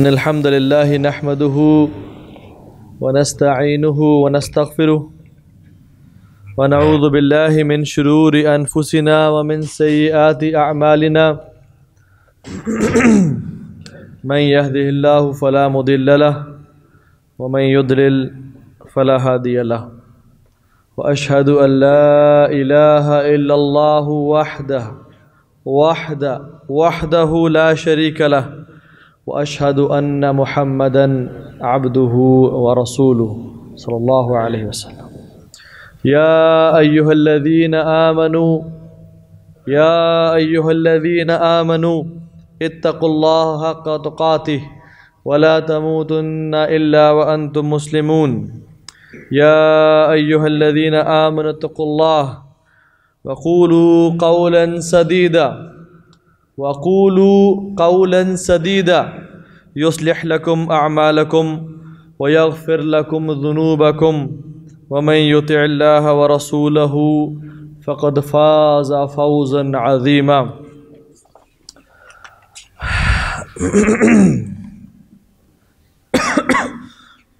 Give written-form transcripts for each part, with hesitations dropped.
अल्हम्दुलिल्लाहि नहमदुहु व नस्तईनुहु व नस्तगफिरुहु व नऊज़ु बिल्लाहि मिन शुरूरि अनफुसिना व मिन सय्यिआति अअमालिना मन यहदिहिल्लाहु फला मुदिल्ल लहु व मन युद्लिल फला हादिय लहु व अशहदु अन ला इलाहा इल्लल्लाहु वहदहु ला शरीक लहु व अशहदु अन्न मुहम्मदन अब्दुहु व रसूलुहु सल्लल्लाहु अलैहि वसल्लम। या अय्युहल्लज़ीन आमनु इत्तक़ुल्लाह हक़्क़ तुक़ातिह व ला तमूतुन्न इल्ला व अंतुम मुस्लिमून। या अय्युहल्लज़ीन आमनु इत्तक़ुल्लाह व क़ूलू क़ौलन सदीदा वक़ूलू क़ौलन सदीदा युस्लिह लकुम अअमालकुम व यग़फिर लकुम ज़ुनूबकुम व मन युति'िल्लाह व रसूलहु फ़क़द फ़ाज़ फ़ौज़न अज़ीमा।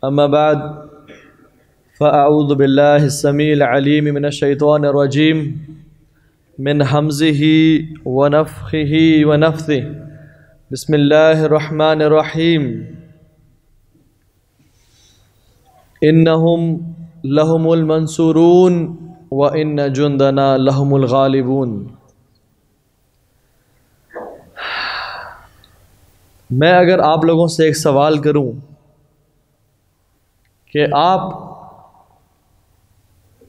अम्मा बाद फ़अऊज़ु बिल्लाहि अस्समीइल अलीम मिनश शैतानिर रजीम मिन हमज़िही वनफ़ख़िही वनफ़्सिही। बिस्मिल्लाहिर्रहमानिर्रहीम। इन्नहुम लहुमुल मंसूरून व इन्न जुंदना लहुमुल गालिबून। मैं अगर आप लोगों से एक सवाल करूं कि आप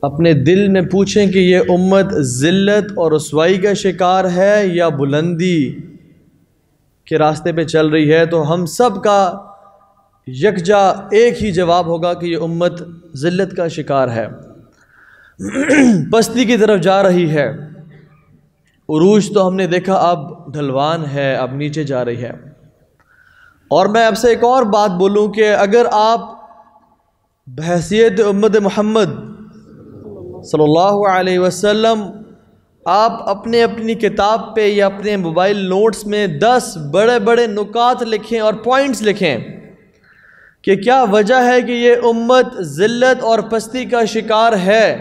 अपने दिल में पूछें कि ये उम्मत ज़िल्लत और रुसवाई का शिकार है या बुलंदी के रास्ते पे चल रही है, तो हम सब का यकजा एक ही जवाब होगा कि ये उम्मत ज़िल्लत का शिकार है, पस्ती की तरफ जा रही है। उरूज तो हमने देखा अब ढलवान है, अब नीचे जा रही है। और मैं आपसे एक और बात बोलूं कि अगर आप बहसियत उम्मत मोहम्मद सल्लल्लाहु अलैहि वसल्लम आप अपने अपनी किताब पे या अपने मोबाइल नोट्स में 10 बड़े बड़े नुकात लिखें और पॉइंट्स लिखें कि क्या वजह है कि ये उम्मत ज़िल्लत और पस्ती का शिकार है,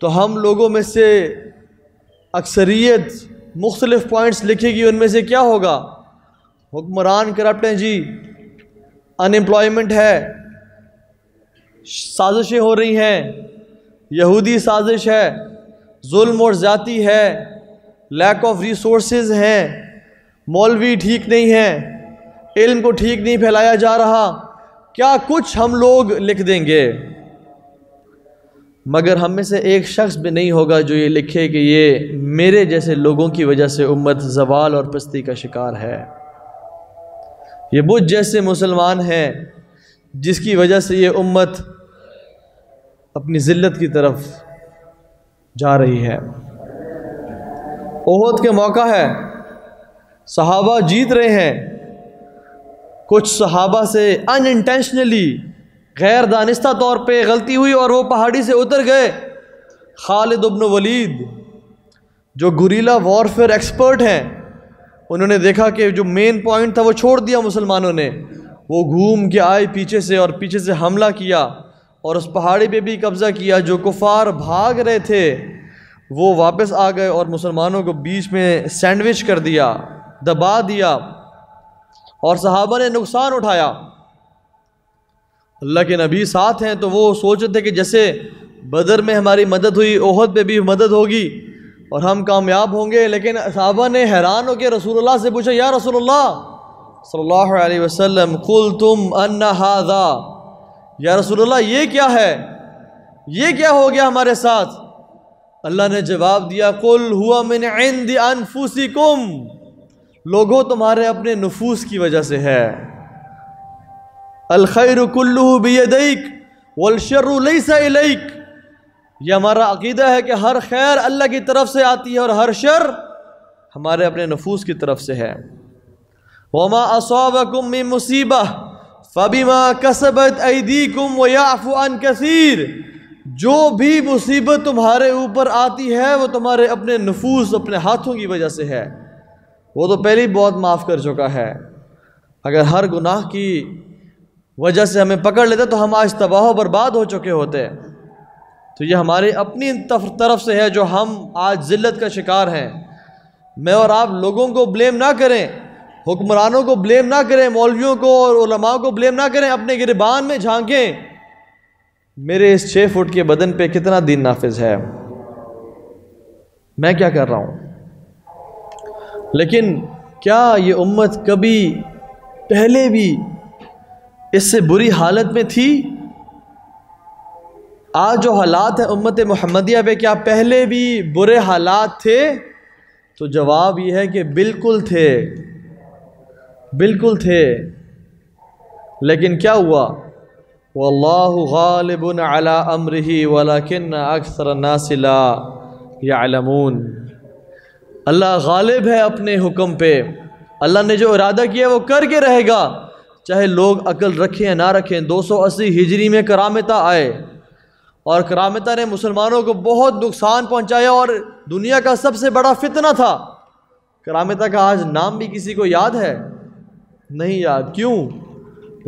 तो हम लोगों में से अक्सरियत मुख्तलिफ पॉइंट्स लिखेगी। उनमें से क्या होगा? हुक्मरान करप्ट हैं जी, अनएम्प्लॉयमेंट है, साजिशें हो रही हैं, यहूदी साजिश है, जुल्म और ज़्यादती है, लैक ऑफ रिसोर्सेज हैं, मौलवी ठीक नहीं हैं, इल्म को ठीक नहीं फैलाया जा रहा, क्या कुछ हम लोग लिख देंगे। मगर हम में से एक शख्स भी नहीं होगा जो ये लिखे कि ये मेरे जैसे लोगों की वजह से उम्मत ज़वाल और पस्ती का शिकार है, ये मुझ जैसे मुसलमान हैं जिसकी वजह से ये उम्मत अपनी ज़िल्लत की तरफ जा रही है। ओहद के मौका है, सहाबा जीत रहे हैं, कुछ सहाबा से अनइंटेंशनली गैर दानिस्ता तौर पे गलती हुई और वो पहाड़ी से उतर गए। खालिद इब्न वलीद जो गुरीला वॉरफेयर एक्सपर्ट हैं, उन्होंने देखा कि जो मेन पॉइंट था वो छोड़ दिया मुसलमानों ने, वो घूम के आए पीछे से और पीछे से हमला किया और उस पहाड़ी पे भी कब्ज़ा किया। जो कुफार भाग रहे थे वो वापस आ गए और मुसलमानों को बीच में सैंडविच कर दिया, दबा दिया और सहाबा ने नुकसान उठाया। अल्लाह के नबी साथ हैं तो वो सोच रहे थे कि जैसे बदर में हमारी मदद हुई, ओहद पे भी मदद होगी और हम कामयाब होंगे। लेकिन सहाबा ने हैरान होकर रसूलुल्लाह से पूछा, या रसूलुल्लाह सल्लल्लाहु अलैहि वसल्लम क़ुल्तुम अन्ना हाज़ा, या रसूलुल्लाह ये क्या है, ये क्या हो गया हमारे साथ। अल्लाह ने जवाब दिया, कुल हुआ मिन इंदि अनफुसिकुम, लोगों तुम्हारे अपने नफूस की वजह से है। अल खैरु कुल्लुहु बियदैक वल शर्रु लैसा इलैक, ये हमारा अकीदा है कि हर खैर अल्लाह की तरफ से आती है और हर शर हमारे अपने नफूस की तरफ से है। वमा असाबकुम मिन मुसीबा फबिमा कसबत ऐदीकुम व याफू अन कसीर, जो भी मुसीबत तुम्हारे ऊपर आती है वो तुम्हारे अपने नफूस, अपने हाथों की वजह से है, वो तो पहले ही बहुत माफ़ कर चुका है। अगर हर गुनाह की वजह से हमें पकड़ लेता तो हम आज तबाह बर्बाद हो चुके होते। तो ये हमारे अपनी तरफ से है जो हम आज ज़िल्लत का शिकार हैं। मैं और आप लोगों को ब्लेम ना करें, हुक्मरानों को ब्लेम ना करें, मौलवियों को और उलमा को ब्लेम ना करें। अपने गिरबान में झांकें, मेरे इस 6 फुट के बदन पे कितना दीन नाफिज है, मैं क्या कर रहा हूँ। लेकिन क्या ये उम्मत कभी पहले भी इससे बुरी हालत में थी? आज जो हालात हैं उम्मत मुहम्मदिया पे, क्या पहले भी बुरे हालात थे? तो जवाब ये है कि बिल्कुल थे, बिल्कुल थे। लेकिन क्या हुआ? वल्लाहु गालिबुन अला अम्रिही वलाकिन्न अक्सर नास ला यालमून। अल्लाह गालिब है अपने हुक्म पे। अल्लाह ने जो इरादा किया वो करके रहेगा, चाहे लोग अकल रखें या ना रखें। 280 हिजरी में करामता आए और करामता ने मुसलमानों को बहुत नुकसान पहुंचाया और दुनिया का सबसे बड़ा फितना था। करामता का आज नाम भी किसी को याद है? नहीं याद। क्यों?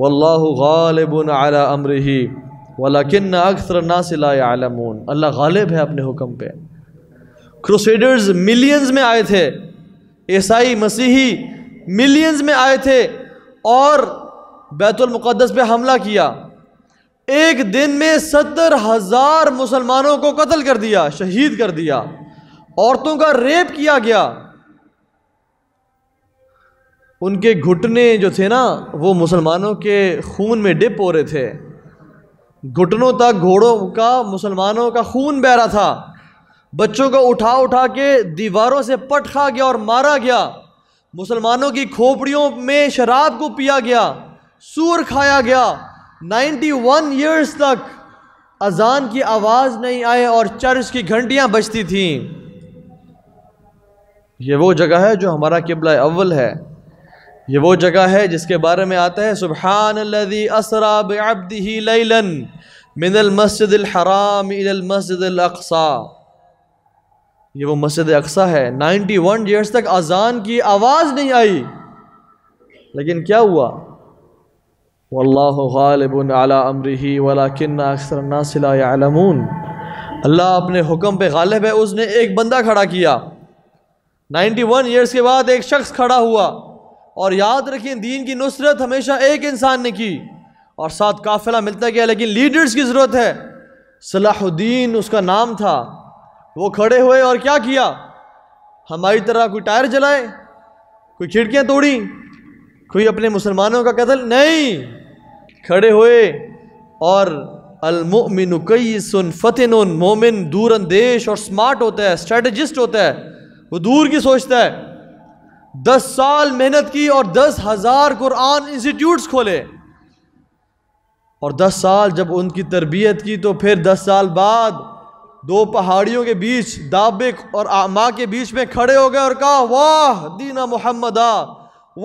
वल्लाहु गालिबुन अला अम्रिही वलाकिन अक्सर नास ला यालमून। अल्लाह गालिब है अपने हुक्म पे। क्रूसेडर्स मिलियंस में आए थे, ईसाई मसीही मिलियंस में आए थे और बैतुल मुक़द्दस पे हमला किया। एक दिन में 70,000 मुसलमानों को कत्ल कर दिया, शहीद कर दिया। औरतों का रेप किया गया। उनके घुटने जो थे ना वो मुसलमानों के खून में डिप हो रहे थे। घुटनों तक घोड़ों का मुसलमानों का खून बह रहा था। बच्चों को उठा उठा के दीवारों से पटखा गया और मारा गया। मुसलमानों की खोपड़ियों में शराब को पिया गया, सूर खाया गया। 91 ईयर्स तक अजान की आवाज़ नहीं आए और चर्च की घंटियां बजती थीं। ये वो जगह है जो हमारा किबला अव्वल है। ये वो जगह है जिसके बारे में आता है, सुब्हानल्लज़ी असरा बिअब्दिही लैलन मिनल मस्जिदिल हराम इलल मस्जिदिल अक़सा। ये वो मस्जिद अक़सा है। 91 ईयर्स तक अजान की आवाज़ नहीं आई, लेकिन क्या हुआ? वल्लाहु गालिबुन अला अम्रिही वलाकिन्न अक्सर नास ला यालमून। अल्लाह अपने हुक्म पे गालिब है। उसने एक बंदा खड़ा किया, 91 ईयर्स के बाद एक शख्स खड़ा हुआ। और याद रखें, दीन की नुसरत हमेशा एक इंसान ने की और साथ काफिला मिलता गया, लेकिन लीडर्स की ज़रूरत है। सलाहुद्दीन उसका नाम था। वो खड़े हुए और क्या किया? हमारी तरह कोई टायर जलाए, कोई खिड़कियाँ तोड़ी, कोई अपने मुसलमानों का कत्ल नहीं। खड़े हुए और अल-मुमिनु कैय्यिसुन फतिनुन, मोमिन दूरअंदेश और स्मार्ट होता है, स्ट्रेटजिस्ट होता है, वो दूर की सोचता है। 10 साल मेहनत की और 10,000 कुरान इंस्टीट्यूट्स खोले और 10 साल जब उनकी तरबियत की तो फिर 10 साल बाद 2 पहाड़ियों के बीच, दाबिक और आमा के बीच में खड़े हो गए और कहा, वाह दीना मुहम्मदा,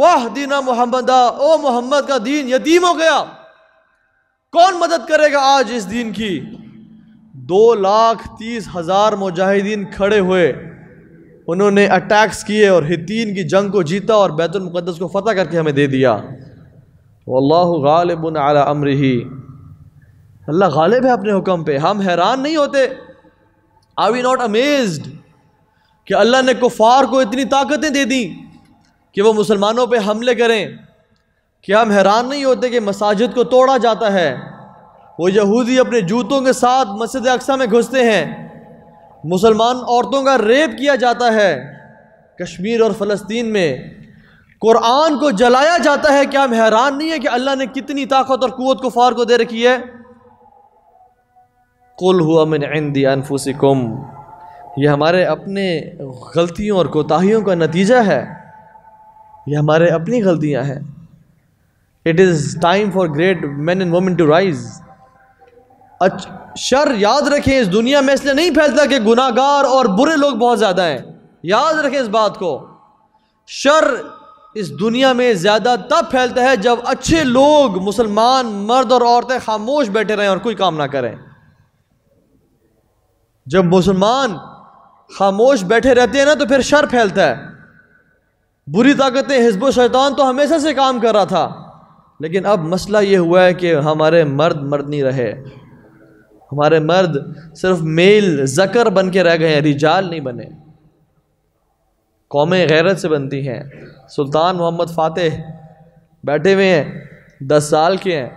वाह दीना मुहम्मदा, ओ मोहम्मद का दीन यतीम हो गया, कौन मदद करेगा आज इस दीन की। 2,30,000 मुजाहिदीन खड़े हुए। उन्होंने अटैक्स किए और हित्तीन की जंग को जीता और बैतुल मुक़द्दस को फतह करके हमें दे दिया। वल्लाहु गालिबुन अला अम्रिही। अल्लाह गालिब है अपने हुक्म पे। हम हैरान नहीं होते, आर वी नॉट अमेज्ड, कि अल्लाह ने कुफ़ार को इतनी ताकतें दे दी कि वो मुसलमानों पे हमले करें। कि हम हैरान नहीं होते कि मसाजिद को तोड़ा जाता है, वो यहूदी अपने जूतों के साथ मस्जिद अक्सा में घुसते हैं, मुसलमान औरतों का रेप किया जाता है कश्मीर और फ़लस्तीन में, कुरान को जलाया जाता है। क्या हम हैरान नहीं है कि अल्लाह ने कितनी ताकत और क़ुव्वत कुफ़ार को दे रखी है। कुल हुआ मिन इंदी अनफुसिकुम, ये हमारे अपने गलतियों और कोताहियों का नतीजा है। ये हमारे अपनी गलतियां हैं। It is time for great man and women to rise. शर याद रखें इस दुनिया में इसलिए नहीं फैलता कि गुनाहगार और बुरे लोग बहुत ज़्यादा हैं। याद रखें इस बात को, शर इस दुनिया में ज़्यादा तब फैलता है जब अच्छे लोग, मुसलमान मर्द और औरतें खामोश बैठे रहें और कोई काम ना करें। जब मुसलमान खामोश बैठे रहते हैं ना तो फिर शर फैलता है। बुरी ताकतें हिज़्बो शैतान तो हमेशा से काम कर रहा था, लेकिन अब मसला ये हुआ है कि हमारे मर्द नहीं रहे। हमारे मर्द सिर्फ मेल ज़कर बन के रह गए हैं, रिजाल नहीं बने। कौमें गैरत से बनती हैं। सुल्तान मोहम्मद फ़ातिह बैठे हुए हैं, 10 साल के हैं।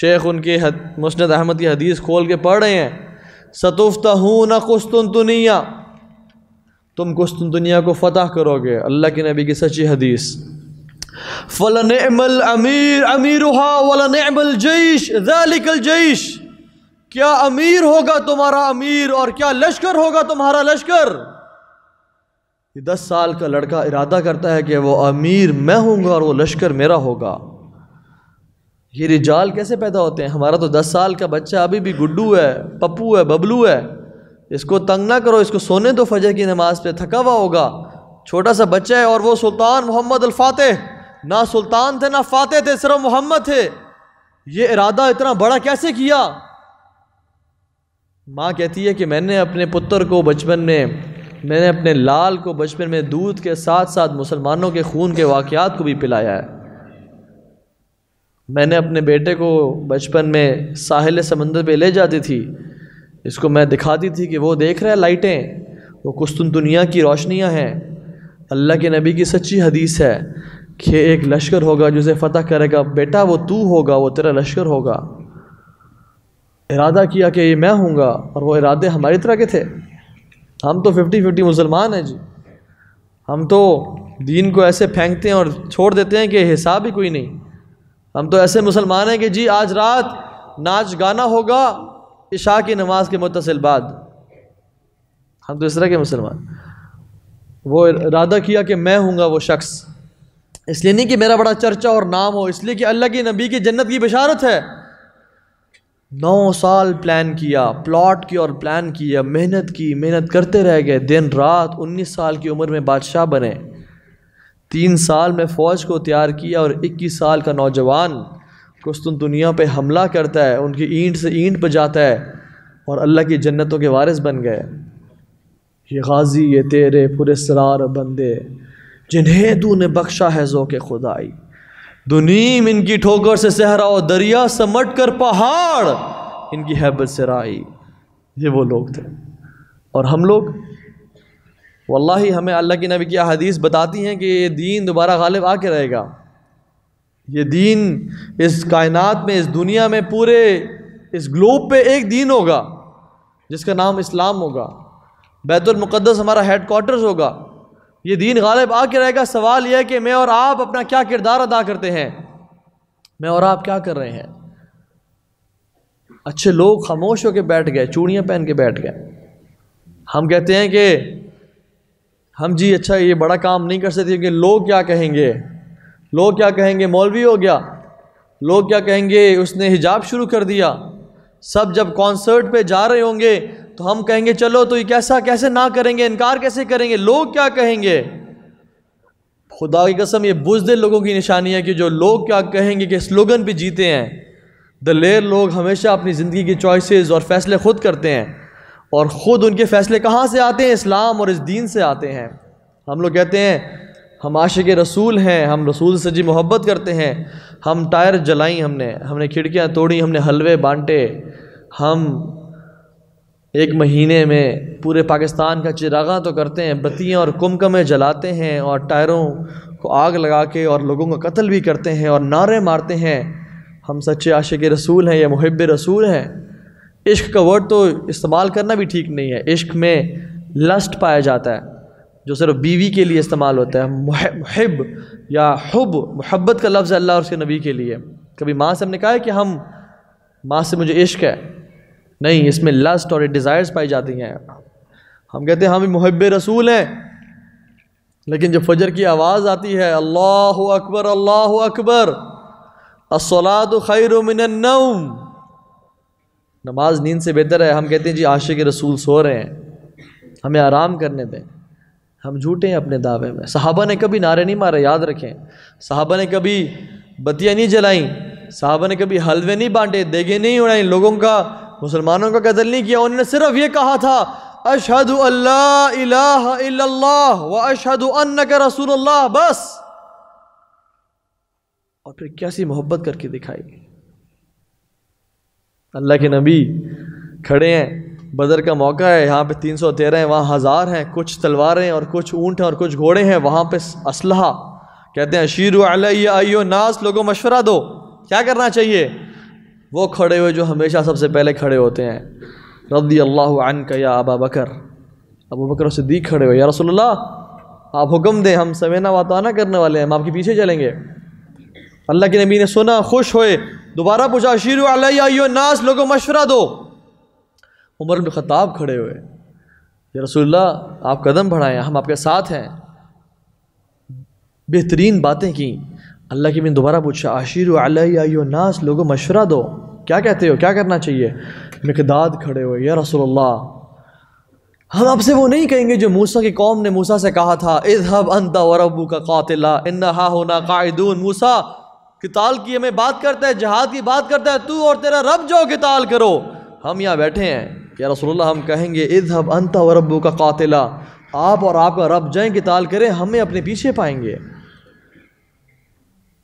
शेख उनके मुस्नद अहमद की हदीस खोल के पढ़ रहे हैं, सतुफ्तहून कुस्तुन्तुनिया, तुम कुस्तुन्तुनिया को फ़तह करोगे। अल्लाह के नबी की सच्ची हदीस, फलनिअमल अमीर अमीरुहा वलनिअमल जैश ज़ालिकल जैश, क्या अमीर होगा तुम्हारा अमीर और क्या लश्कर होगा तुम्हारा लश्कर। 10 साल का लड़का इरादा करता है कि वो अमीर मैं होऊंगा और वो लश्कर मेरा होगा। ये रिजाल कैसे पैदा होते हैं। हमारा तो 10 साल का बच्चा अभी भी गुड्डू है, पप्पू है, बबलू है, इसको तंग ना करो, इसको सोने दो, फजर की नमाज पे थका हुआ होगा, छोटा सा बच्चा है। और वो सुल्तान मोहम्मद अल फ़ातिह ना सुल्तान थे ना फ़ातिह थे, सिर्फ मोहम्मद थे। ये इरादा इतना बड़ा कैसे किया। माँ कहती है कि मैंने अपने लाल को बचपन में दूध के साथ साथ मुसलमानों के खून के वाक़यात को भी पिलाया है। मैंने अपने बेटे को बचपन में साहिल समंदर पे ले जाती थी, इसको मैं दिखाती थी कि वो देख रहा है लाइटें, वो कुस्तुन्तुनिया की रोशनियां हैं। अल्लाह के नबी की सच्ची हदीस है कि एक लश्कर होगा जिसे फ़तह करेगा, बेटा वो तू होगा, वो तेरा लश्कर होगा। इरादा किया कि ये मैं हूँगा और वो इरादे हमारी तरह के थे। हम तो 50-50 मुसलमान हैं जी। हम तो दीन को ऐसे फेंकते हैं और छोड़ देते हैं कि हिसाब ही कोई नहीं। हम तो ऐसे मुसलमान हैं कि जी आज रात नाच गाना होगा इशा की नमाज के मुतसिल बाद। हम तो इस तरह के मुसलमान। वो इरादा किया कि मैं हूँगा वो शख्स, इसलिए नहीं कि मेरा बड़ा चर्चा और नाम हो, इसलिए कि अल्लाह के नबी की जन्नत की बशारत है। 9 साल प्लान किया, प्लॉट किया और प्लान किया, मेहनत करते रह गए दिन रात। 19 साल की उम्र में बादशाह बने, 3 साल में फ़ौज को तैयार किया और 21 साल का नौजवान कुस्तुन्तुनिया पे हमला करता है, उनकी ईंट से ईंट पर जाता है और अल्लाह की जन्नतों के वारिस बन गए। ये गाज़ी ये तेरे पुरस्रार बंदे, जिन्हें तूने बख्शा है ज़ौक़े खुदाई, दुनीम इनकी ठोकर से सहरा और दरिया समट कर पहाड़ इनकी हैबत से राई। ये वो लोग थे। और हम लोग वल्लाही, हमें अल्लाह के नबी की अहादीस बताती हैं कि ये दीन दोबारा गालिब आके रहेगा। ये दीन इस कायनात में, इस दुनिया में, पूरे इस ग्लोब पे एक दीन होगा जिसका नाम इस्लाम होगा। बैतुल मुक़द्दस हमारा हेड क्वार्टर्स होगा। ये दीन गालिब आके रहेगा। सवाल यह है कि मैं और आप अपना क्या किरदार अदा करते हैं, मैं और आप क्या कर रहे हैं। अच्छे लोग खामोश होकर बैठ गए, चूड़ियाँ पहन के बैठ गए। हम कहते हैं कि हम जी अच्छा ये बड़ा काम नहीं कर सकते क्योंकि लोग क्या कहेंगे, लोग क्या कहेंगे मौलवी हो गया, लोग क्या कहेंगे उसने हिजाब शुरू कर दिया। सब जब कॉन्सर्ट पे जा रहे होंगे तो हम कहेंगे चलो, तो ये कैसा कैसे ना करेंगे, इनकार कैसे करेंगे, लोग क्या कहेंगे। खुदा की कसम ये बुज़दिल लोगों की निशानी है कि जो लोग क्या कहेंगे के स्लोगन पे जीते हैं। दलेर लोग हमेशा अपनी ज़िंदगी की चॉइसेस और फ़ैसले ख़ुद करते हैं, और ख़ुद उनके फ़ैसले कहाँ से आते हैं, इस्लाम और इस दीन से आते हैं। हम लोग कहते हैं हम आशिक़ रसूल हैं, हम रसूल से जी मोहब्बत करते हैं। हम टायर जलाई, हमने खिड़कियाँ तोड़ी, हमने हलवे बांटे, हम एक महीने में पूरे पाकिस्तान का चिरागा तो करते हैं, बत्तियाँ और कुमकमें जलाते हैं और टायरों को आग लगा के और लोगों का कत्ल भी करते हैं और नारे मारते हैं। हम सच्चे आशिक़ रसूल हैं या मुहिब्ब रसूल हैं। इश्क का वर्ड तो इस्तेमाल करना भी ठीक नहीं है। इश्क में लस्ट पाया जाता है जो सिर्फ बीवी के लिए इस्तेमाल होता है। मुहिब या हुब, मोहब्बत का लफ्ज़ अल्लाह और उसके नबी के लिए। कभी माँ से हमने कहा है कि हम माँ से मुझे इश्क है, नहीं, इसमें लस्ट और डिज़ायर्स पाई जाती हैं। हम कहते हैं हम मुहिब रसूल हैं, लेकिन जब फजर की आवाज़ आती है अल्लाहु अकबर अस्सलातु खैरु मिनन नौम, नमाज नींद से बेहतर है, हम कहते हैं जी आशिक़ रसूल सो रहे हैं, हमें आराम करने दें। हम झूठे हैं अपने दावे में। सहाबा ने कभी नारे नहीं मारे, याद रखें। सहाबा ने कभी बत्तियाँ नहीं जलाईं, सहाबा ने कभी हलवे नहीं बांटे, देगे नहीं उड़ाई, लोगों का मुसलमानों का कत्ल नहीं किया। उन्होंने सिर्फ ये कहा था अशहदु अल्ला इलाहा इल्लल्लाह व अशहदु अन्नका रसूलुल्लाह, बस। और फिर कैसी मोहब्बत करके दिखाई। अल्लाह के नबी खड़े हैं, बदर का मौका है, यहाँ पे 313 हैं, वहाँ 1000 हैं, कुछ तलवारें और कुछ ऊँट हैं और कुछ घोड़े हैं, वहाँ पे असलहा। कहते हैं अशीरू अलैया अय्यो नास, लोगों मशवरा दो क्या करना चाहिए। वो खड़े हुए जो हमेशा सबसे पहले खड़े होते हैं, रज़ियल्लाहु अन्का या अबा बकर, अबू बकर सिद्दीक़ खड़े हुए, या रसूलुल्लाह आप हुक्म दें, हम समेना वाताना करने वाले हैं, हम आपके पीछे चलेंगे। अल्लाह के नबी ने सुना, खुश होए, दोबारा पूछा अशीरू अलैया अय्यो नास, लोगों मशवरा दो। उमर बिन ख़त्ताब खड़े हुए, या रसूलुल्लाह आप कदम बढ़ाएँ, हम आपके साथ हैं। बेहतरीन बातें की। अल्लाह के नबी ने दोबारा पूछा अशीरू अलैया अय्यो नास, लोगों मशवरा दो, क्या कहते हो, क्या करना चाहिए। मिक़दाद खड़े हुए, या रसूलल्लाह हम आपसे वो नहीं कहेंगे जो मूसा की कौम ने मूसा से कहा था, इज़हब अंता व रब्बुका क़ातिला इन्ना हाहुना क़ाइदून। मूसा किताल की हमें बात करता है, जहाद की बात करता है, तू और तेरा रब जाओ किताल करो, हम यहाँ बैठे हैं। या रसूलल्लाह हम कहेंगे इज़हब अंता व रब्बुका क़ातिला, आप और आपका रब जाएँ किताल करें, हमें अपने पीछे पाएंगे।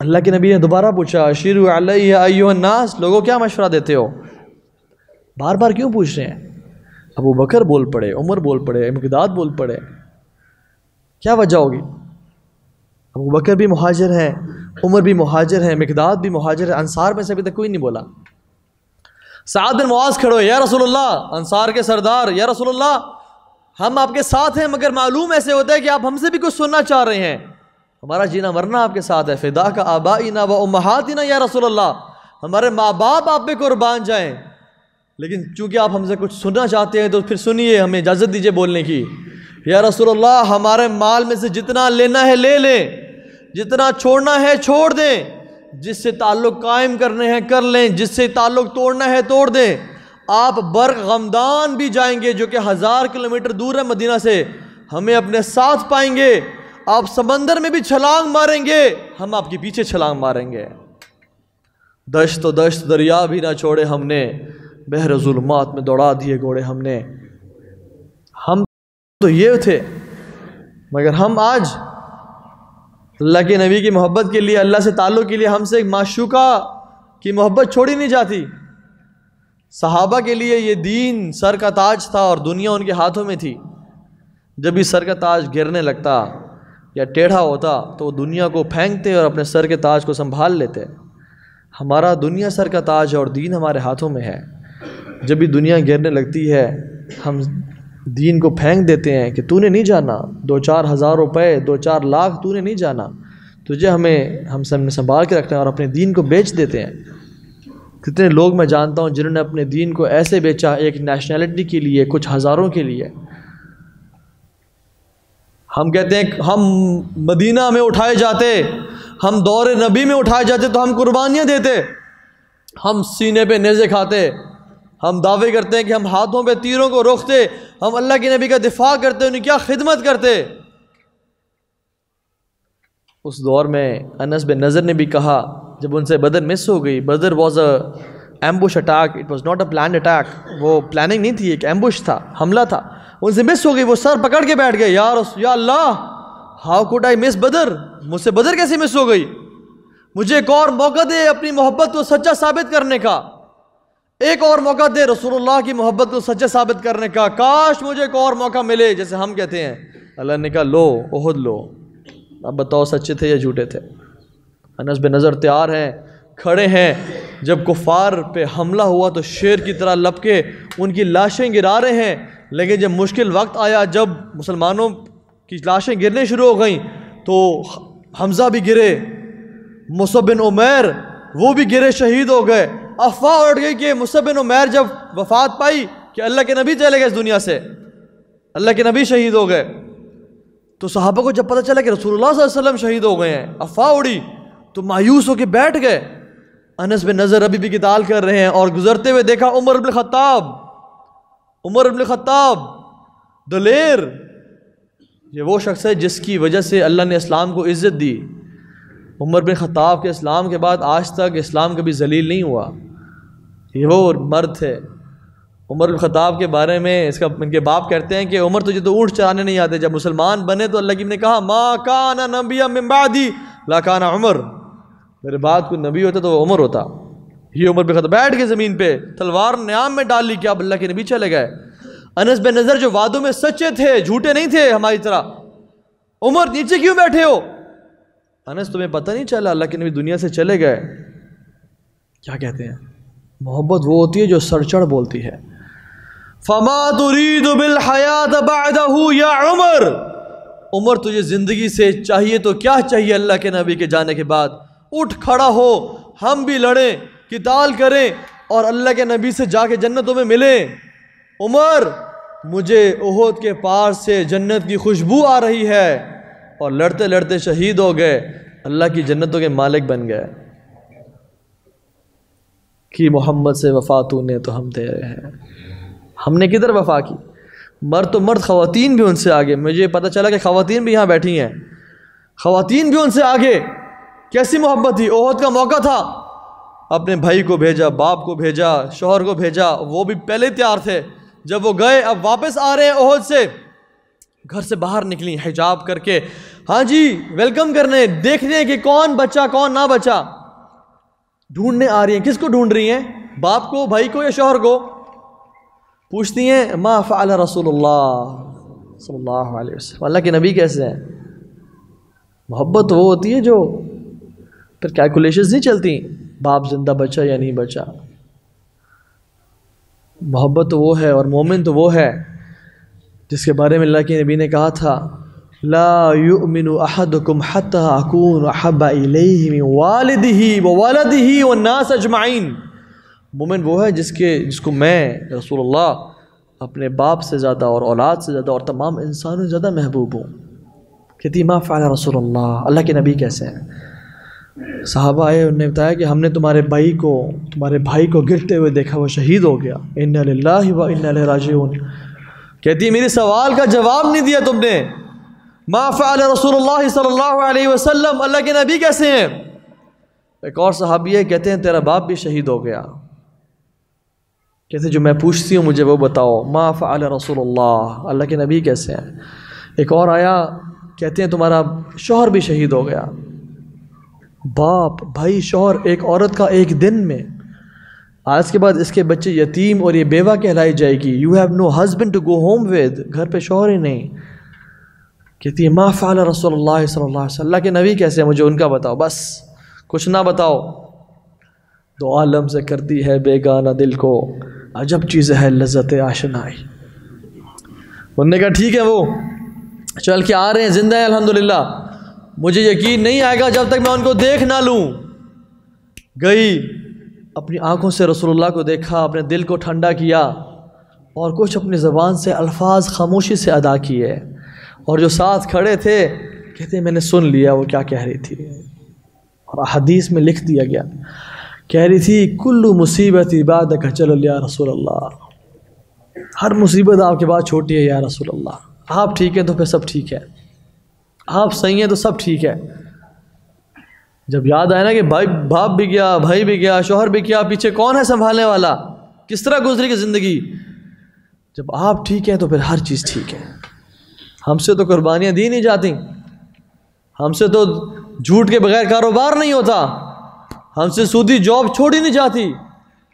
अल्लाह के नबी ने दोबारा पूछा अशीरू अलैया अय्युहन नास, लोगों क्या मशवरा देते हो। बार बार क्यों पूछ रहे हैं। अबू बकर बोल पड़े, उमर बोल पड़े, मिक़दाद बोल पड़े, क्या वजह होगी। अबू बकर भी मुहाजिर हैं, उमर भी मुहाजिर हैं, मिक़दाद भी मुहाजिर है, अंसार में से अभी तक कोई नहीं बोला। सआद बिन मुआज़ खड़े हुए, या रसूलुल्लाह, अंसार के सरदार, या रसूलुल्लाह हम आपके साथ हैं, मगर मालूम ऐसे होता है कि आप हमसे भी कुछ सुनना चाह रहे हैं, हमारा जीना मरना आपके साथ है। फ़िदा का आबाइना व उम्महातिना, या रसूलल्लाह हमारे माँ बाप आप पे कुर्बान जाएँ, लेकिन चूँकि आप हमसे कुछ सुनना चाहते हैं तो फिर सुनिए, हमें इजाज़त दीजिए बोलने की। या रसूलल्लाह हमारे माल में से जितना लेना है ले लें, जितना छोड़ना है छोड़ दें, जिससे ताल्लुक़ कायम करने हैं कर लें, जिससे ताल्लुक़ तोड़ना है तोड़ दें। आप बर्क गमदान भी जाएँगे जो कि 1000 किलोमीटर दूर है मदीना से, हमें अपने साथ पाएंगे। आप समंदर में भी छलांग मारेंगे, हम आपके पीछे छलांग मारेंगे। दश्तो दश्त दरिया भी ना छोड़े हमने, बहर ज़ुल्मात में दौड़ा दिए घोड़े हमने। हम तो ये थे, मगर हम आज अल्लाह के नबी की मोहब्बत के लिए, अल्लाह से ताल्लुक़ के लिए, हमसे एक माशूका की मोहब्बत छोड़ी नहीं जाती। सहाबा के लिए ये दीन सर का ताज था और दुनिया उनके हाथों में थी। जब भी सर का ताज गिरने लगता या टेढ़ा होता तो दुनिया को फेंकते और अपने सर के ताज को संभाल लेते। हमारा दुनिया सर का ताज है और दीन हमारे हाथों में है। जब भी दुनिया गिरने लगती है हम दीन को फेंक देते हैं कि तूने नहीं जाना, 2-4 हज़ार रुपए 2-4 लाख तूने नहीं जाना, तुझे हमें हम सब संभाल के रखते हैं और अपने दीन को बेच देते हैं। कितने लोग मैं जानता हूँ जिन्होंने अपने दीन को ऐसे बेचा, एक नेशनैलिटी के लिए, कुछ हज़ारों के लिए। हम कहते हैं हम मदीना में उठाए जाते, हम दौर नबी में उठाए जाते तो हम कुर्बानियाँ देते, हम सीने पे नेज़े खाते, हम दावे करते हैं कि हम हाथों पे तीरों को रोकते, हम अल्लाह के नबी का दिफा करते, उन्हें क्या खिदमत करते। उस दौर में अनस बिन नज़र ने भी कहा जब उनसे बदर मिस हो गई, Badr was a ambush attack, it was not a plan attack, वो प्लानिंग नहीं थी, एक एम्बुश था, हमला था, उनसे मिस हो गई, वो सर पकड़ के बैठ गए, या अल्लाह how could I miss Badr, मुझसे बदर कैसे मिस हो गई, मुझे एक और मौका दे अपनी मोहब्बत को सच्चा साबित करने का, एक और मौका दे रसूलुल्लाह की मोहब्बत को सच्चा साबित करने का, काश मुझे एक और मौका मिले। जैसे हम कहते हैं अल्लाह ने कहा लो ओहद लो, अब बताओ सच्चे थे या झूठे थे। अनस बिन नज़र तैयार हैं, खड़े हैं, जब कुफार पे हमला हुआ तो शेर की तरह लपके उनकी लाशें गिरा रहे हैं, लेकिन जब मुश्किल वक्त आया, जब मुसलमानों की लाशें गिरने शुरू हो गईं तो हमज़ा भी गिरे, मुसअब बिन उमैर वो भी गिरे, शहीद हो गए। अफवाह उड़ गई कि मुसअब बिन उमैर जब वफ़ात पाई कि अल्लाह के नबी चले गए इस दुनिया से, अल्लाह के नबी शहीद हो गए। तो सहाबा को जब पता चला कि रसूलुल्लाह सल्लल्लाहु अलैहि वसल्लम शहीद हो गए हैं, अफवाह उड़ी तो मायूस होकर बैठ गए। अनस बिन नज़र अभी भी किताल कर रहे हैं और गुजरते हुए देखा उमर बिन ख़त्ताब, उमर इब्न ख़त्ताब दलेर, ये वो शख्स है जिसकी वजह से अल्लाह ने इस्लाम को इज़्ज़त दी। उमर बिन ख़त्ताब के इस्लाम के बाद आज तक इस्लाम कभी जलील नहीं हुआ, ये वो मर्द थे उमर बिन ख़त्ताब के बारे में इसका इनके बाप कहते हैं कि उमर तुझे तो ऊँट चराने नहीं आते, जब मुसलमान बने तो अल्लाह की ने कहा मा काना नबिया मिन बादी ला काना उमर, मेरे बाद कोई नबी होता तो वह उमर होता। ये उमर बिन ख़त्ताब बैठ के ज़मीन पे तलवार न्याम में डाल ली कि आप अल्लाह के नबी चले गए। अनस बिन नज़र जो वादों में सच्चे थे, झूठे नहीं थे हमारी तरह, उमर नीचे क्यों बैठे हो? अनस तुम्हें पता नहीं चला अल्लाह के नबी दुनिया से चले गए। क्या कहते हैं, मोहब्बत वो होती है जो सरचढ़ बोलती है। फमा तुरीदु बिल हयात बअदहु या उमर, उमर तुझे ज़िंदगी से चाहिए तो क्या चाहिए अल्लाह के नबी के जाने के बाद? उठ खड़ा हो, हम भी लड़ें, किताल करें और अल्लाह के नबी से जाके जन्नतों में मिलें। उमर मुझे उहुद के पार से जन्नत की खुशबू आ रही है, और लड़ते लड़ते शहीद हो गए, अल्लाह की जन्नतों के मालिक बन गए। कि मोहम्मद से वफ़ा तूने तो हम तेरे हैं, हमने किधर वफ़ा की? मर्द तो मर्द, ख़वातीन भी उनसे आगे। मुझे पता चला कि ख़वातीन भी यहाँ बैठी हैं, ख़वातीन भी उनसे आगे। कैसी मोहब्बत थी। उहुद का मौका था, अपने भाई को भेजा, बाप को भेजा, शोहर को भेजा, वो भी पहले तैयार थे। जब वो गए, अब वापस आ रहे हैं ओहद से, घर से बाहर निकली हिजाब करके, हाँ जी वेलकम करने, देखने कि कौन बचा कौन ना बचा, ढूंढने आ रही हैं। किसको ढूंढ रही हैं, बाप को, भाई को या शोहर को? पूछती हैं मा फ़अल रसूलुल्लाह सल्लल्लाहु अलैहि वसल्लम, अल्लाह के नबी कैसे हैं। मोहब्बत वो होती है जो फिर कैलकुलेशंस नहीं चलती, बाप जिंदा बचा या नहीं बचा। मोहब्बत तो वो है और मोमिन तो वो है जिसके बारे में अल्लाह के नबी ने कहा था ला युमिनु अहदुकुम हत्ता अकून अहब्बा इलैहि मिन वालिदिही व वलदिही व नास अजमाइन। मोमिन वो है जिसको मैं रसूलुल्लाह अपने बाप से ज़्यादा और औलाद से ज़्यादा और तमाम इंसानों से ज़्यादा महबूब हूँ। कहती मा फ़अल रसूलुल्लाह, अल्लाह के नबी कैसे हैं। साहबा आए, उन्होंने बताया कि हमने तुम्हारे भाई को गिरते हुए देखा, वो शहीद हो गया। इन्ना लिल्लाहि व इन्ना इलैहि राजिऊन। कहती है मेरे सवाल का जवाब नहीं दिया तुमने। मा फ़अल रसूलुल्लाह सल्लल्लाहु अलैहि वसल्लम, अल्लाह के नबी कैसे हैं। एक और सहाबी है, कहते हैं तेरा बाप भी शहीद हो गया। कहते जो मैं पूछती हूँ मुझे वो बताओ। मा फ़अल रसूलुल्लाह, अल्लाह के नबी कैसे हैं। एक और आया, कहते हैं तुम्हारा शौहर भी शहीद हो गया। बाप, भाई, शौहर, एक औरत का एक दिन में। आज के बाद इसके बच्चे यतीम और ये बेवा कहलाई जाएगी। You have no husband to go home with, घर पे शौहर ही नहीं। कहती है मा फ़अल रसूलुल्लाह सल्लल्लाहु अलैहि वसल्लम, अल्लाह के नबी कैसे हैं, मुझे उनका बताओ, बस कुछ ना बताओ। दो आलम से करती है बेगाना दिल को, अजब चीज़ है लज्जत आशनाई। उनने कहा ठीक है, वो चल के आ रहे हैं, ज़िंदा है अल्हम्दुलिल्लाह, मुझे यकीन नहीं आएगा जब तक मैं उनको देख ना लूँ। गई, अपनी आंखों से रसूलुल्लाह को देखा, अपने दिल को ठंडा किया और कुछ अपनी ज़बान से अल्फाज खामोशी से अदा किए। और जो साथ खड़े थे कहते मैंने सुन लिया वो क्या कह रही थी, और हदीस में लिख दिया गया। कह रही थी कुल्लु मुसीबत इबादक चल या रसूलुल्लाह, हर मुसीबत आपके बाद छोटी है या रसूलुल्लाह, आप ठीक हैं तो फिर सब ठीक है, आप सही हैं तो सब ठीक है। जब याद आया ना कि भाई, बाप भी गया, भाई भी गया, शौहर भी गया, पीछे कौन है संभालने वाला, किस तरह गुजरेगी ज़िंदगी। जब आप ठीक हैं तो फिर हर चीज़ ठीक है। हमसे तो कुर्बानियाँ दी नहीं जाती, हमसे तो झूठ के बगैर कारोबार नहीं होता, हमसे सूदी जॉब छोड़ी नहीं जाती,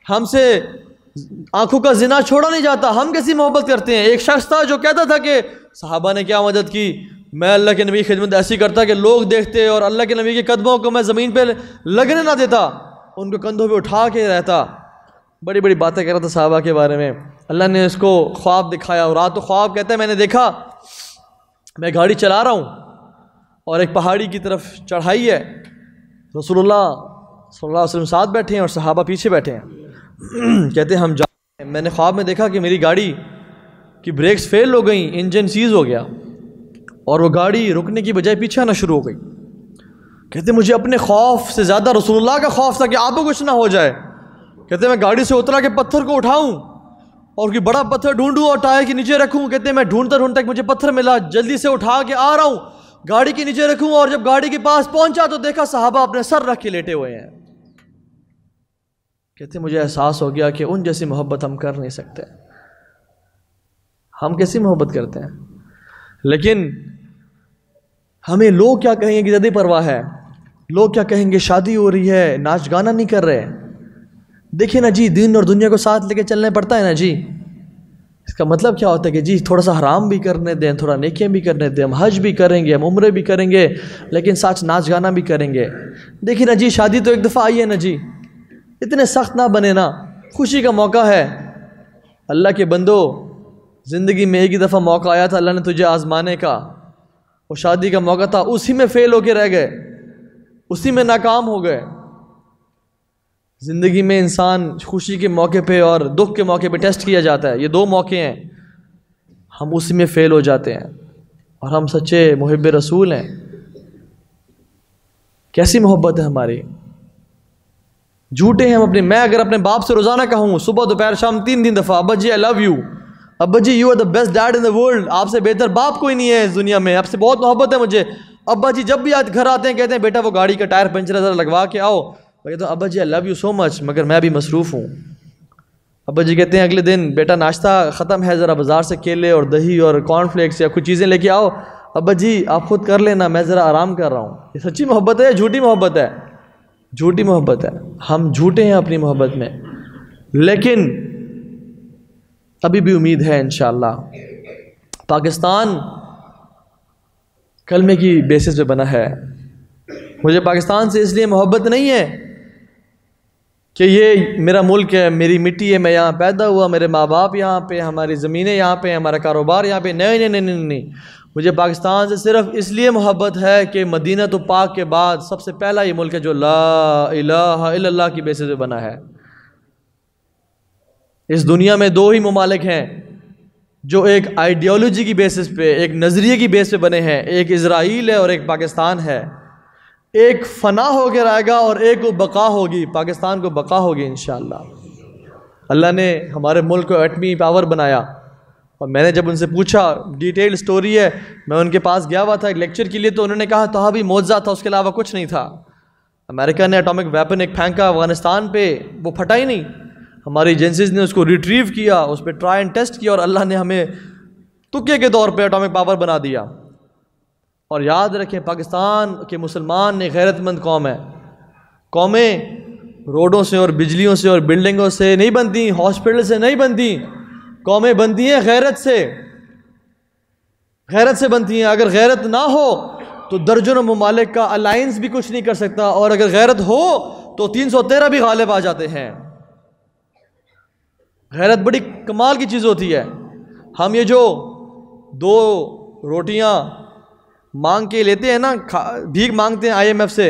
हमसे आंखों का जिना छोड़ा नहीं जाता। हम कैसी मोहब्बत करते हैं। एक शख्स था जो कहता था कि सहाबा ने क्या मदद की, मैं अल्लाह के नबी की खिदमत ऐसी करता कि लोग देखते और अल्लाह के नबी के कदमों को मैं ज़मीन पे लगने ना देता, उनको कंधों पे उठा के रहता। बड़ी बड़ी बातें कर रहा था साहबा के बारे में। अल्लाह ने उसको ख्वाब दिखाया, और रात ख्वाब कहता है मैंने देखा मैं गाड़ी चला रहा हूँ और एक पहाड़ी की तरफ चढ़ाई है, रसूलुल्लाह सल्लल्लाहु अलैहि वसल्लम साथ बैठे हैं और सहाबा पीछे बैठे हैं। कहते हम जा, मैंने ख्वाब में देखा कि मेरी गाड़ी की ब्रेक्स फेल हो गई, इंजन सीज़ हो गया और वो गाड़ी रुकने की बजाय पीछे आना शुरू हो गई। कहते मुझे अपने खौफ से ज़्यादा रसूलुल्लाह का खौफ था कि आपको कुछ ना हो जाए। कहते मैं गाड़ी से उतरा के पत्थर को उठाऊं और कि बड़ा पत्थर ढूंढूं और टायर के नीचे रखूं। कहते मैं ढूंढता ढूंढता मुझे पत्थर मिला, जल्दी से उठा के आ रहा हूं, गाड़ी के नीचे रखूं और जब गाड़ी के पास पहुंचा तो देखा साहबा अपने सर रख के लेटे हुए हैं। कहते मुझे एहसास हो गया कि उन जैसी मोहब्बत हम कर नहीं सकते। हम कैसी मोहब्बत करते हैं, लेकिन हमें लोग क्या कहेंगे कि ज़्यादा परवाह है। लोग क्या कहेंगे, शादी हो रही है, नाच गाना नहीं कर रहे। देखिए ना जी, दिन और दुनिया को साथ लेके चलने पड़ता है ना जी। इसका मतलब क्या होता है कि जी थोड़ा सा हराम भी करने दें, थोड़ा नेकियां भी करने दें, हम हज भी करेंगे, हम उम्रे भी करेंगे, लेकिन साथ नाच गाना भी करेंगे। देखिए ना जी, शादी तो एक दफ़ा आई है ना जी, इतने सख्त ना बने ना, खुशी का मौका है। अल्लाह के बंदो, ज़िंदगी में एक ही दफ़ा मौका आया था अल्लाह ने तुझे आजमाने का, वो शादी का मौका था, उसी में फ़ेल होके रह गए, उसी में नाकाम हो गए। ज़िंदगी में इंसान खुशी के मौके पे और दुख के मौके पे टेस्ट किया जाता है, ये दो मौके हैं, हम उसी में फ़ेल हो जाते हैं। और हम सच्चे मुहिब रसूल हैं। कैसी मोहब्बत है हमारी, झूठे हैं हम अपने। मैं अगर अपने बाप से रोज़ाना कहूँ, सुबह दोपहर शाम 3 दफ़ा, अब्बा जी आई लव यू, अब्बा जी you are the best dad in the world, आपसे बेहतर बाप कोई नहीं है इस दुनिया में, आपसे बहुत मोहब्बत है मुझे। अब्बा जी जब भी आज घर आते हैं कहते हैं बेटा वो गाड़ी का टायर पंचर है ज़रा लगवा के आओ। मैं कहता हूँ अब्बा जी I love you so much, मगर मैं भी मसरूफ़ हूँ। अब्बा जी कहते हैं अगले दिन बेटा नाश्ता ख़त्म है, ज़रा बाज़ार से केले और दही और कॉर्नफ्लेक्स या कुछ चीज़ें लेके आओ। अब्बा जी आप खुद कर लेना, मैं ज़रा आराम कर रहा हूँ। ये सच्ची मोहब्बत है या झूठी मोहब्बत है? झूठी मोहब्बत है। हम झूठे हैं अपनी मोहब्बत में, लेकिन अभी भी उम्मीद है इंशाअल्लाह। पाकिस्तान कलमे की बेसिस पे बना है। मुझे पाकिस्तान से इसलिए मोहब्बत नहीं है कि ये मेरा मुल्क है, मेरी मिट्टी है, मैं यहाँ पैदा हुआ, मेरे माँ बाप यहाँ पे, हमारी ज़मीनें यहाँ पे, हमारा कारोबार यहाँ पे। नहीं नहीं नहीं नहीं नहीं, मुझे पाकिस्तान से सिर्फ़ इसलिए मोहब्बत है कि मदीना तो पाक के बाद सबसे पहला ये मुल्क है जो ला इलाहा इल्लल्लाह की बेसिस पे बना है। इस दुनिया में 2 ही मुमालिक हैं जो एक आइडियोलॉजी की बेसिस पे, एक नज़रिए की बेस पे बने हैं, एक इज़राइल है और एक पाकिस्तान है। एक फ़ना होकर आएगा और एक को बका होगी, पाकिस्तान को बका होगी इंशाअल्लाह। अल्लाह ने हमारे मुल्क को एटमी पावर बनाया। और मैंने जब उनसे पूछा, डिटेल स्टोरी है, मैं उनके पास गया हुआ था एक लेक्चर के लिए, तो उन्होंने कहा तो हाँ भी मुआवजा था, उसके अलावा कुछ नहीं था। अमेरिका ने एटॉमिक वेपन एक फेंका अफगानिस्तान पर, वो फटा ही नहीं। हमारी एजेंसीज़ ने उसको रिट्रीव किया, उस पर ट्राई एंड टेस्ट किया, और अल्लाह ने हमें तुक्के के दौर पे एटॉमिक पावर बना दिया। और याद रखें, पाकिस्तान के मुसलमान एक गैरतमंद कौम है। कौमें रोडों से और बिजलियों से और बिल्डिंगों से नहीं बनती, हॉस्पिटल से नहीं बनती, कौमें बनती हैं गैरत से। गैरत से बनती हैं। अगर गैरत ना हो तो दर्जनों ममालिक का अलायंस भी कुछ नहीं कर सकता, और अगर गैरत हो तो 313 भी गालिब आ जाते हैं। गैरत बड़ी कमाल की चीज़ होती है। हम ये जो 2 रोटियां मांग के लेते हैं ना, भीख मांगते हैं IMF से,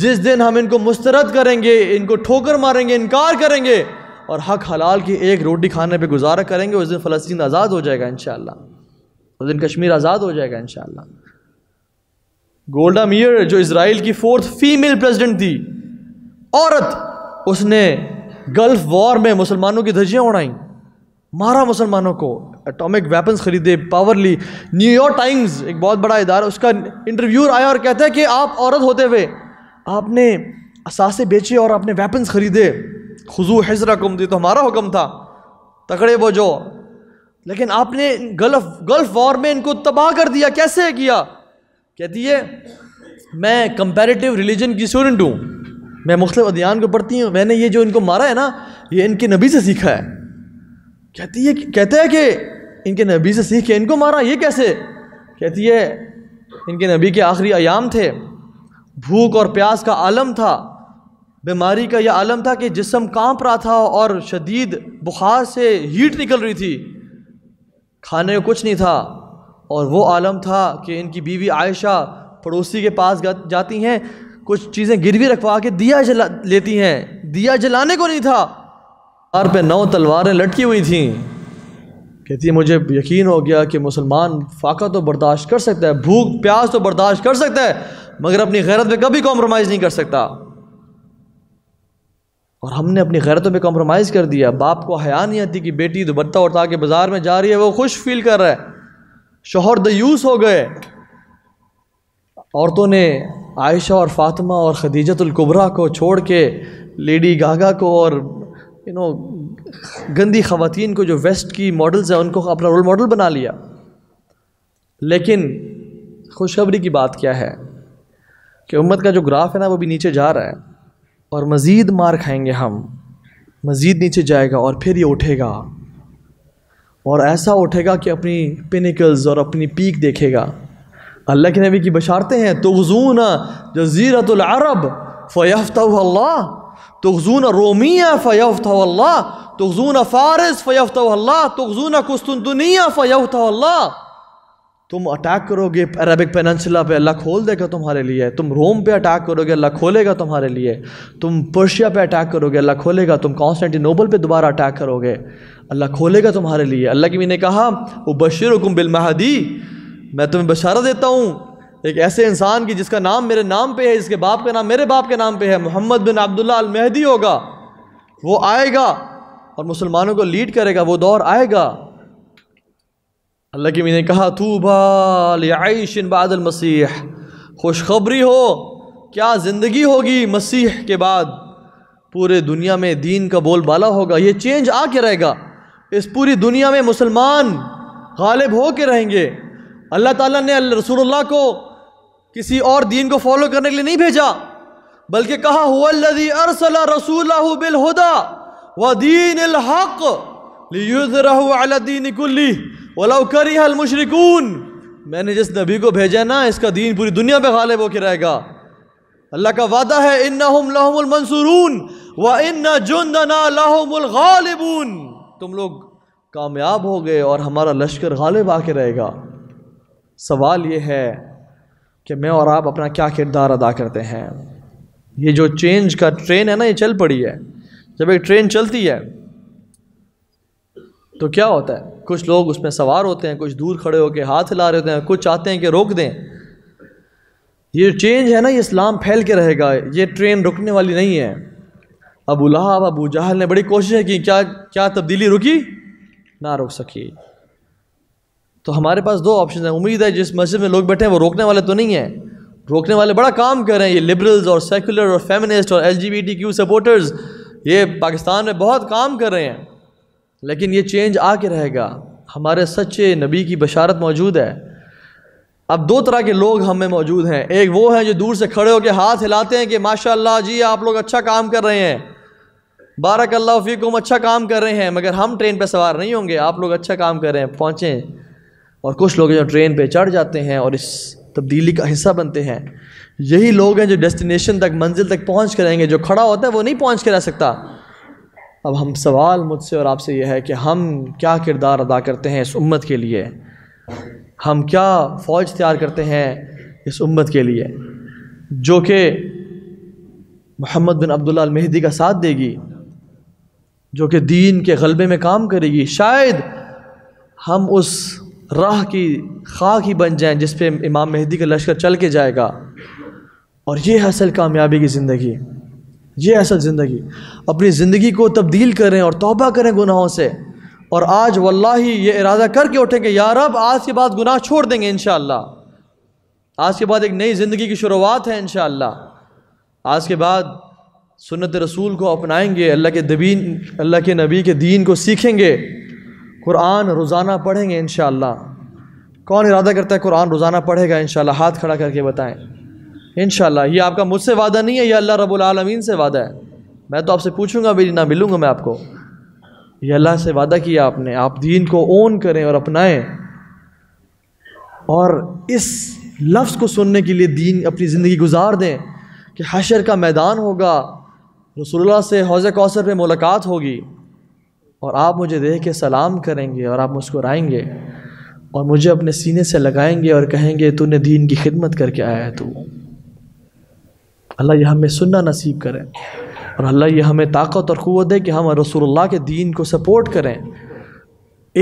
जिस दिन हम इनको मुस्तरद करेंगे, इनको ठोकर मारेंगे, इनकार करेंगे और हक हलाल की एक रोटी खाने पे गुजारा करेंगे, उस दिन फ़लस्तीन आज़ाद हो जाएगा इंशाअल्लाह, उस दिन कश्मीर आज़ाद हो जाएगा इंशाअल्लाह। गोल्डा मेयर जो इसराइल की 4th फीमेल प्रेसिडेंट थी, औरत, उसने गल्फ़ वॉर में मुसलमानों की धज्जियाँ उड़ाईं, मारा मुसलमानों को, एटॉमिक वेपन्स ख़रीदे, पावर ली। न्यूयॉर्क टाइम्स एक बहुत बड़ा इदारा, उसका इंटरव्यूअर आया और कहता है कि आप औरत होते हुए आपने असासे बेचे और आपने वेपन्स ख़रीदे, खुजू हिजराकुम दी, तो हमारा हुक्म था तकड़े वो जो, लेकिन आपने गल्फ़ वॉर में इनको तबाह कर दिया, कैसे किया? कहती है मैं कंपेरेटिव रिलीजन की स्टूडेंट हूँ, मैं मुख्तलिफ अध्यान को पढ़ती हूँ, मैंने ये जो इनको मारा है ना ये इनके नबी से सीखा है। कहती है कहते हैं कि इनके नबी से सीख के इनको मारा, ये कैसे? कहती है इनके नबी के आखिरी अयाम थे, भूख और प्यास का आलम था, बीमारी का यह आलम था कि जिस्म काँप रहा था और शदीद बुखार से हीट निकल रही थी, खाने को कुछ नहीं था। और वो आलम था कि इनकी बीवी आयशा पड़ोसी के पास जाती हैं, कुछ चीज़ें गिरवी रखवा के दिया जला लेती हैं, दिया जलाने को नहीं था, तार पे 9 तलवारें लटकी हुई थीं। कहती मुझे यकीन हो गया कि मुसलमान फाका तो बर्दाश्त कर सकता है, भूख प्यास तो बर्दाश्त कर सकता है, मगर अपनी गैरत पे कभी कॉम्प्रोमाइज़ नहीं कर सकता। और हमने अपनी गैरतों पे कॉम्प्रोमाइज़ कर दिया। बाप को हया नहीं आती कि बेटी दुपट्टा उठा के बाज़ार में जा रही है, वो खुश फील कर रहा है। शौहर दयूस हो गए। औरतों ने आयशा और फ़ातिमा और खदीजतुल कुबरा को छोड़ के लेडी गागा को और यू नो गंदी ख़वातीन को जो वेस्ट की मॉडल्स हैं उनको अपना रोल मॉडल बना लिया। लेकिन खुशखबरी की बात क्या है कि उम्मत का जो ग्राफ है ना वो भी नीचे जा रहा है और मज़ीद मार खाएंगे हम, मज़ीद नीचे जाएगा और फिर ये उठेगा और ऐसा उठेगा कि अपनी पिनिकल्स और अपनी पीक देखेगा। अल्लाह के नबी की बशारतें हैं, तुग़ज़ून जज़ीरतुल अरब फ़यफ़तहुहा अल्लाह, तुग़ज़ून रोमिया फ़यफ़तहुहा अल्लाह, तुग़ज़ून फ़ारिस फ़यफ़तहुहा अल्लाह, तुग़ज़ून कुस्तुनतुनिया फ़यफ़तहुहा अल्लाह। तुम अटैक करोगे अरबिक पेनिनसुला पे, अल्लाह खोल देगा तुम्हारे लिए। तुम रोम पे अटैक करोगे, अल्लाह खोलेगा तुम्हारे लिए। तुम पर्शिया पे अटैक करोगे, अल्लाह खोलेगा। तुम कॉन्स्टेंटिनोपल पे दोबारा अटैक करोगे, अल्लाह खोलेगा तुम्हारे लिए। अल्लाह के नबी ने कहा उबश्शिरुकुम बिल महदी, मैं तुम्हें बशारत देता हूँ एक ऐसे इंसान की जिसका नाम मेरे नाम पे है, जिसके बाप का नाम मेरे बाप के नाम पे है, मोहम्मद बिन अब्दुल्ला अल महदी होगा। वो आएगा और मुसलमानों को लीड करेगा, वो दौर आएगा। अल्लाह के नबी ने कहा तूबा लिआइशिन बादल मसीह, खुशखबरी हो, क्या ज़िंदगी होगी मसीह के बाद। पूरे दुनिया में दीन का बोलबाला होगा, ये चेंज आ के रहेगा, इस पूरी दुनिया में मुसलमान गालिब हो के रहेंगे। अल्लाह ताला ने रसूलुल्लाह को किसी और दीन को फॉलो करने के लिए नहीं भेजा, बल्कि कहा हुवल्लज़ी अरसला रसूलहु बिल हुदा व दीनिल हक़ लियुज़हिरहु अला दीनि कुल्ली वलौ करिहल मुशरिकून। मैंने जिस नबी को भेजा ना, इसका दीन पूरी दुनिया पे गालिब होकर रहेगा। अल्लाह का वादा है इन्नहुम लहुमुल मंसूरून व इन्ना जुंदना लहुमुल गालिबून। तुम लोग कामयाब हो गए और हमारा लश्कर गालिब आके रहेगा। सवाल ये है कि मैं और आप अपना क्या किरदार अदा करते हैं। ये जो चेंज का ट्रेन है ना, ये चल पड़ी है। जब एक ट्रेन चलती है तो क्या होता है, कुछ लोग उसमें सवार होते हैं, कुछ दूर खड़े होकर हाथ हिला रहे होते हैं, कुछ चाहते हैं कि रोक दें। ये चेंज है ना, ये इस्लाम फैल के रहेगा, ये ट्रेन रुकने वाली नहीं है। अबू लहब अबू जहल ने बड़ी कोशिशें की, क्या तब्दीली रुकी? ना रुक सकी। तो हमारे पास दो ऑप्शन हैं। उम्मीद है जिस मस्जिद में लोग बैठे हैं वो रोकने वाले तो नहीं हैं, रोकने वाले बड़ा काम कर रहे हैं। ये लिबरल्स और सेकुलर और फेमिनिस्ट और LGBTQ सपोर्टर्स ये पाकिस्तान में बहुत काम कर रहे हैं। लेकिन ये चेंज आ के रहेगा, हमारे सच्चे नबी की बशारत मौजूद है। अब दो तरह के लोग हम में मौजूद हैं, एक वो हैं जो दूर से खड़े होकर हाथ हिलाते हैं कि माशाल्लाह जी आप लोग अच्छा काम कर रहे हैं, बारकल्लाहु फीकुम, अच्छा काम कर रहे हैं। मगर हम ट्रेन पर सवार नहीं होंगे, आप लोग अच्छा काम कर रहे हैं, पहुँचें। और कुछ लोग जो ट्रेन पे चढ़ जाते हैं और इस तब्दीली का हिस्सा बनते हैं। यही लोग हैं जो डेस्टिनेशन तक, मंजिल तक पहुंच कर रहेंगे। जो खड़ा होता है वो नहीं पहुंच कर रह सकता। अब हम, सवाल मुझसे और आपसे यह है कि हम क्या किरदार अदा करते हैं इस उम्मत के लिए, हम क्या फ़ौज तैयार करते हैं इस उम्मत के लिए जो कि मोहम्मद बिन अब्दुल्ला अल महदी का साथ देगी, जो कि दीन के गलबे में काम करेगी। शायद हम उस राह की खाक ही बन जाएं जिस पे इमाम मेहदी का लश्कर चल के जाएगा। और ये असल कामयाबी की ज़िंदगी, ये असल ज़िंदगी। अपनी ज़िंदगी को तब्दील करें और तौबा करें गुनाहों से। और आज वल्लाही ये इरादा करके उठें कि या रब आज के बाद गुनाह छोड़ देंगे इंशाअल्लाह, आज के बाद एक नई ज़िंदगी की शुरुआत है इंशाअल्लाह, आज के बाद सुन्नत रसूल को अपनाएँगे, अल्लाह के नबी के दीन को सीखेंगे, कुरान रोज़ाना पढ़ेंगे इंशाअल्लाह। कौन इरादा करता है कुरान रोज़ाना पढ़ेगा इंशाअल्लाह? हाथ खड़ा करके बताएं इंशाअल्लाह। ये आपका मुझसे वादा नहीं है, ये अल्लाह रब्बुल आलमीन से वादा है। मैं तो आपसे पूछूंगा भी ना, मिलूंगा मैं आपको। ये अल्लाह से वादा किया आपने, आप दीन को ओन करें और अपनाएं। और इस लफ्ज़ को सुनने के लिए दीन अपनी ज़िंदगी गुजार दें कि हशर का मैदान होगा, रसूलुल्लाह से हौज़ कौसर पर मुलाकात होगी और आप मुझे देख के सलाम करेंगे और आप मुस्कुराएंगे और मुझे अपने सीने से लगाएंगे और कहेंगे तूने दीन की खिदमत करके आया है तू। अल्लाह ये हमें सुनना नसीब करें और अल्लाह ये हमें ताकत और क़ुव्वत दे कि हम रसूलुल्लाह के दीन को सपोर्ट करें।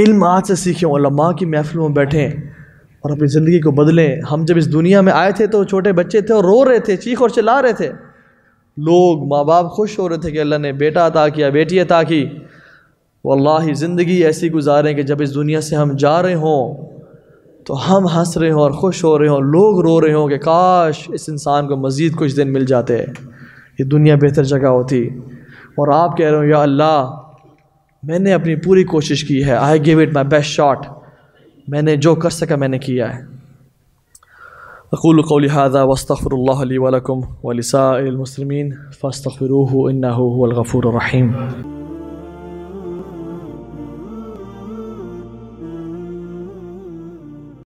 इल्म आज से सीखें, उलमा की महफ़िलों में बैठें और अपनी ज़िंदगी को बदलें। हम जब इस दुनिया में आए थे तो छोटे बच्चे थे और रो रहे थे, चीख और चिल्ला रहे थे। लोग, माँ बाप खुश हो रहे थे कि अल्लाह ने बेटा अता किया, बेटी अता की। वल्लाही ज़िंदगी ऐसी गुजारें कि जब इस दुनिया से हम जा रहे हों तो हम हंस रहे हों और ख़ुश हो रहे हों, लोग रो रहे हों कि काश इस इंसान को मज़ीद कुछ दिन मिल जाते। ये दुनिया बेहतर जगह होती। और आप कह रहे हो या अल्लाह मैंने अपनी पूरी कोशिश की है, I give it my best shot, मैंने जो कर सका मैंने किया है। अक़ूलु क़ौली हाज़ा वस्तग़फ़िरुल्लाह ली व लकुम व लिसाइरिल मुस्लिमीन फ़ास्तग़फ़िरूहु इन्नहु हुवल गफ़ूरुर रहीम।